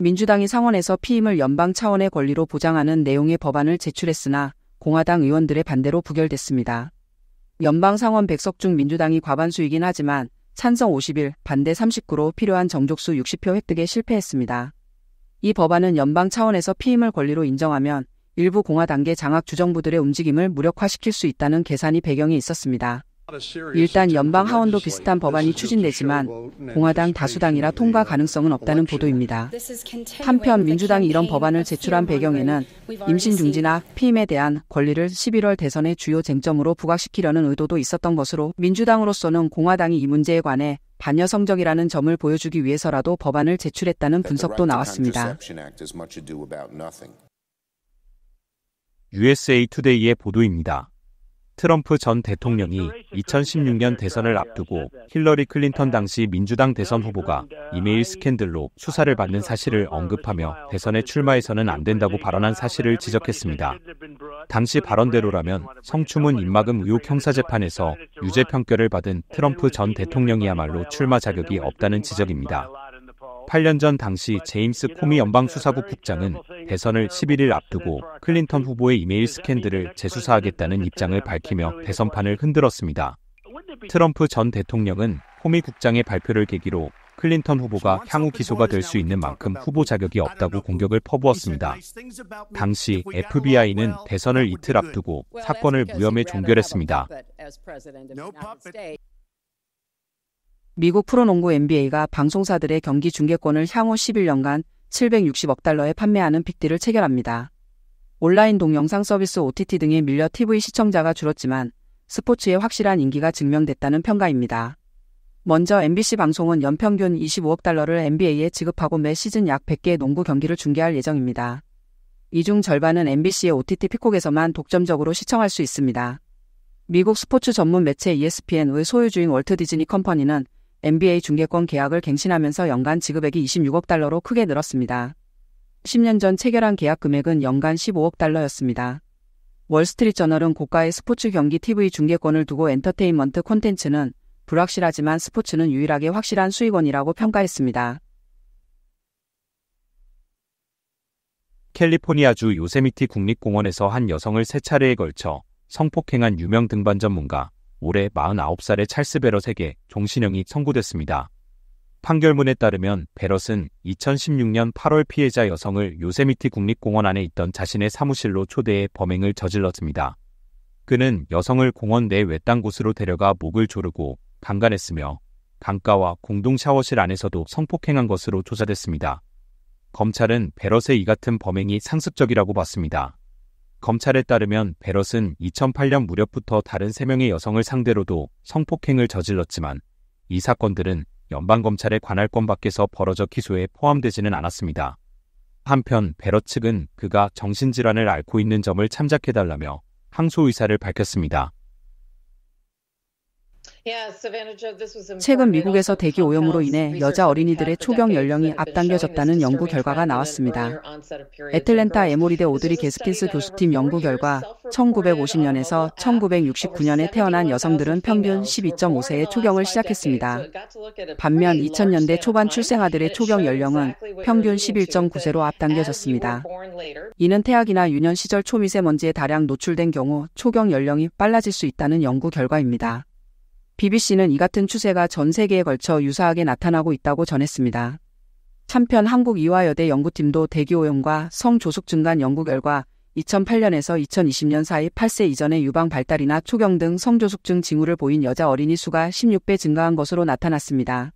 민주당이 상원에서 피임을 연방 차원의 권리로 보장하는 내용의 법안을 제출했으나 공화당 의원들의 반대로 부결됐습니다. 연방 상원 100석 중 민주당이 과반수이긴 하지만 찬성 51, 반대 39로 필요한 정족수 60표 획득에 실패했습니다. 이 법안은 연방 차원에서 피임을 권리로 인정하면 일부 공화당계 장악 주정부들의 움직임을 무력화시킬 수 있다는 계산이 배경이 있었습니다. 일단 연방 하원도 비슷한 법안이 추진되지만 공화당 다수당이라 통과 가능성은 없다는 보도입니다. 한편 민주당이 이런 법안을 제출한 배경에는 임신 중지나 피임에 대한 권리를 11월 대선의 주요 쟁점으로 부각시키려는 의도도 있었던 것으로, 민주당으로서는 공화당이 이 문제에 관해 반여성적이라는 점을 보여주기 위해서라도 법안을 제출했다는 분석도 나왔습니다. USA 투데이의 보도입니다. 트럼프 전 대통령이 2016년 대선을 앞두고 힐러리 클린턴 당시 민주당 대선 후보가 이메일 스캔들로 수사를 받는 사실을 언급하며 대선에 출마해서는 안 된다고 발언한 사실을 지적했습니다. 당시 발언대로라면 성추문 입막음 의혹 형사재판에서 유죄 평결을 받은 트럼프 전 대통령이야말로 출마 자격이 없다는 지적입니다. 8년 전 당시 제임스 코미 연방수사국 국장은 대선을 11일 앞두고 클린턴 후보의 이메일 스캔들을 재수사하겠다는 입장을 밝히며 대선판을 흔들었습니다. 트럼프 전 대통령은 코미 국장의 발표를 계기로 클린턴 후보가 향후 기소가 될 수 있는 만큼 후보 자격이 없다고 공격을 퍼부었습니다. 당시 FBI는 대선을 이틀 앞두고 사건을 무혐의 종결했습니다. 미국 프로농구 NBA가 방송사들의 경기 중계권을 향후 11년간 760억 달러에 판매하는 빅딜을 체결합니다. 온라인 동영상 서비스 OTT 등에 밀려 TV 시청자가 줄었지만 스포츠의 확실한 인기가 증명됐다는 평가입니다. 먼저 MBC 방송은 연평균 25억 달러를 NBA에 지급하고 매 시즌 약 100개의 농구 경기를 중계할 예정입니다. 이 중 절반은 MBC의 OTT 피콕에서만 독점적으로 시청할 수 있습니다. 미국 스포츠 전문 매체 ESPN의 소유주인 월트 디즈니 컴퍼니는 NBA 중계권 계약을 갱신하면서 연간 지급액이 26억 달러로 크게 늘었습니다. 10년 전 체결한 계약 금액은 연간 15억 달러였습니다. 월스트리트저널은 고가의 스포츠 경기 TV 중계권을 두고 엔터테인먼트 콘텐츠는 불확실하지만 스포츠는 유일하게 확실한 수익원이라고 평가했습니다. 캘리포니아주 요세미티 국립공원에서 한 여성을 세 차례에 걸쳐 성폭행한 유명 등반 전문가, 올해 49살의 찰스 베럿에게 종신형이 선고됐습니다. 판결문에 따르면 베럿은 2016년 8월 피해자 여성을 요세미티 국립공원 안에 있던 자신의 사무실로 초대해 범행을 저질렀습니다. 그는 여성을 공원 내 외딴 곳으로 데려가 목을 조르고 강간했으며 강가와 공동 샤워실 안에서도 성폭행한 것으로 조사됐습니다. 검찰은 베럿의 이 같은 범행이 상습적이라고 봤습니다. 검찰에 따르면 베럿은 2008년 무렵부터 다른 3명의 여성을 상대로도 성폭행을 저질렀지만 이 사건들은 연방검찰의 관할권 밖에서 벌어져 기소에 포함되지는 않았습니다. 한편 베럿 측은 그가 정신질환을 앓고 있는 점을 참작해달라며 항소 의사를 밝혔습니다. 최근 미국에서 대기 오염으로 인해 여자 어린이들의 초경 연령이 앞당겨졌다는 연구 결과가 나왔습니다. 애틀랜타 에모리대 오드리 게스킨스 교수팀 연구 결과 1950년에서 1969년에 태어난 여성들은 평균 12.5세에 초경을 시작했습니다. 반면 2000년대 초반 출생아들의 초경 연령은 평균 11.9세로 앞당겨졌습니다. 이는 태아기나 유년 시절 초미세먼지에 다량 노출된 경우 초경 연령이 빨라질 수 있다는 연구 결과입니다. BBC는 이 같은 추세가 전 세계에 걸쳐 유사하게 나타나고 있다고 전했습니다. 한편 한국이화여대 연구팀도 대기오염과 성조숙 증간 연구 결과 2008년에서 2020년 사이 8세 이전의 유방 발달이나 초경 등 성조숙증 징후를 보인 여자 어린이 수가 16배 증가한 것으로 나타났습니다.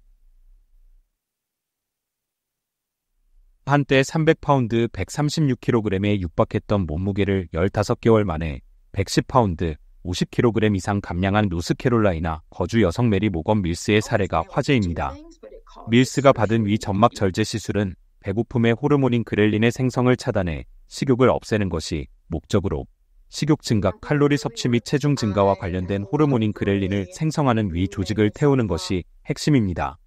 한때 300파운드 136kg에 육박했던 몸무게를 15개월 만에 110파운드 50kg 이상 감량한 노스캐롤라이나 거주 여성 메리 모건 밀스의 사례가 화제입니다. 밀스가 받은 위 점막 절제 시술은 배고픔의 호르몬인 그렐린의 생성을 차단해 식욕을 없애는 것이 목적으로 식욕 증가, 칼로리 섭취 및 체중 증가와 관련된 호르몬인 그렐린을 생성하는 위 조직을 태우는 것이 핵심입니다.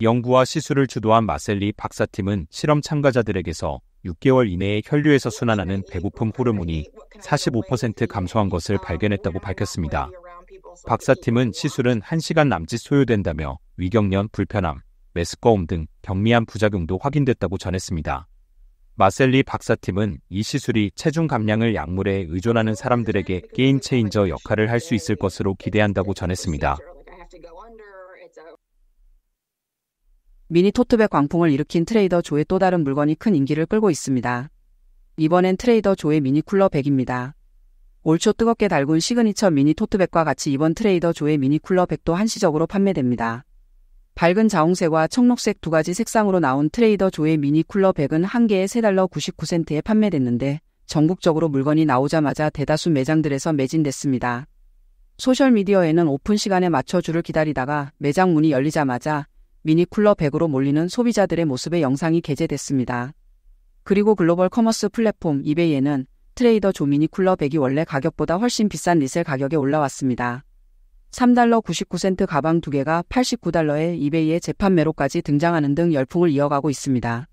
연구와 시술을 주도한 마셀리 박사팀은 실험 참가자들에게서 6개월 이내에 혈류에서 순환하는 배고픔 호르몬이 45% 감소한 것을 발견했다고 밝혔습니다. 박사팀은 시술은 1시간 남짓 소요된다며 위경련, 불편함, 메스꺼움 등 경미한 부작용도 확인됐다고 전했습니다. 마셀리 박사팀은 이 시술이 체중 감량을 약물에 의존하는 사람들에게 게임체인저 역할을 할 수 있을 것으로 기대한다고 전했습니다. 미니 토트백 광풍을 일으킨 트레이더 조의 또 다른 물건이 큰 인기를 끌고 있습니다. 이번엔 트레이더 조의 미니 쿨러 백입니다. 올 초 뜨겁게 달군 시그니처 미니 토트백과 같이 이번 트레이더 조의 미니 쿨러 백도 한시적으로 판매됩니다. 밝은 자홍색과 청록색 두 가지 색상으로 나온 트레이더 조의 미니 쿨러 백은 한 개에 $4.99에 판매됐는데 전국적으로 물건이 나오자마자 대다수 매장들에서 매진됐습니다. 소셜미디어에는 오픈 시간에 맞춰 줄을 기다리다가 매장 문이 열리자마자 미니 쿨러 백으로 몰리는 소비자들의 모습의 영상이 게재됐습니다. 그리고 글로벌 커머스 플랫폼 이베이에는 트레이더 조 미니 쿨러 백이 원래 가격보다 훨씬 비싼 리셀 가격에 올라왔습니다. $3.99 가방 2개가 $89에 이베이에 재판매로까지 등장하는 등 열풍을 이어가고 있습니다.